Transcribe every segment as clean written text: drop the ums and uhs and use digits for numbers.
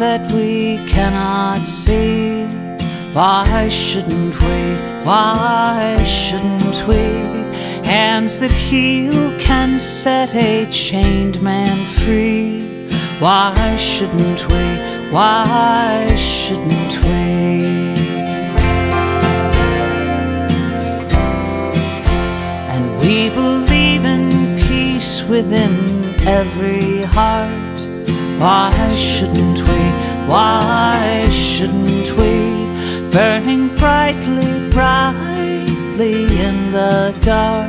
that we cannot see. Why shouldn't we? Why shouldn't we? Hands that heal can set a chained man free. Why shouldn't we? Why shouldn't we? And we believe in peace within every heart. Why shouldn't we? Why shouldn't we? Burning brightly, brightly in the dark.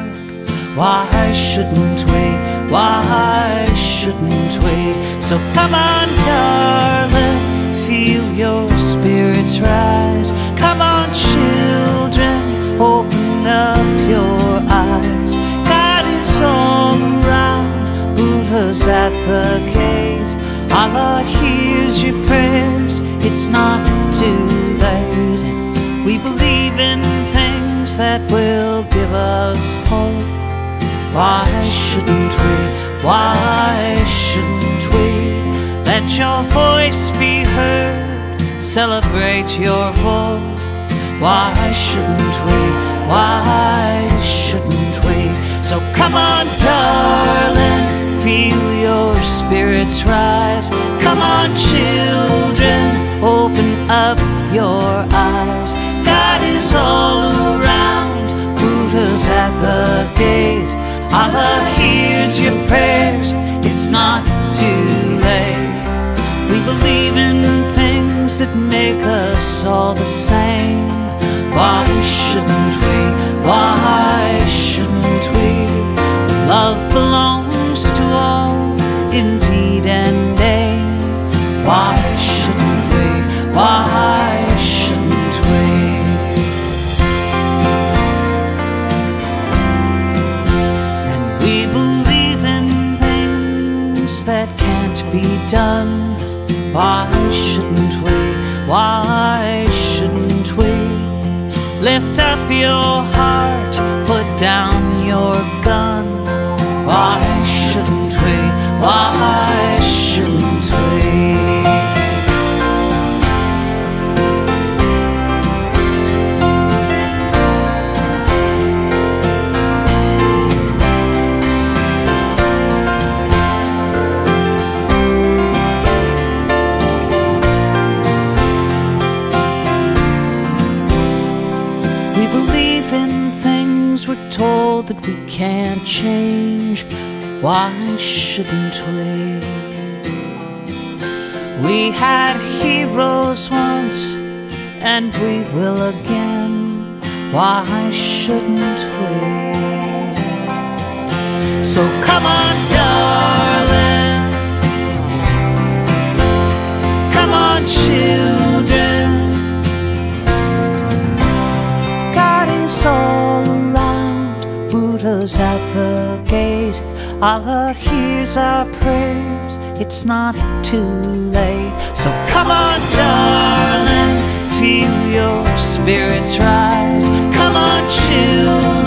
Why shouldn't we? Why shouldn't we? So come on, darling, feel your spirits rise. Come on, children, open up your eyes. God is all around, Buddha's at the gate. Allah hears your prayers, it's not too late. We believe in things that will give us hope. Why shouldn't we? Why shouldn't we? Let your voice be heard, celebrate your hope. Why shouldn't we? Why shouldn't we? So come on, darling, feel your spirits rise. Come on, children, open up your eyes. God is all around, Buddha's at the gate. Allah hears your prayers, it's not too late. We believe in things that make us all the same. Why shouldn't we? Why shouldn't we? Love belongs to all in deed and name. Why shouldn't we? Why shouldn't we? And we believe in things that can't be done. Why shouldn't we? Why shouldn't we? Lift up your heart, put down your gun. Why shouldn't we? Why shouldn't we? We believe in things we're told that we can't change. Why shouldn't we? We had heroes once, and we will again. Why shouldn't we? So come on, darling. Come on, children. God is all around, Buddha's at the gate. Allah hears our prayers, it's not too late. So come on, darling, feel your spirits rise. Come on, children.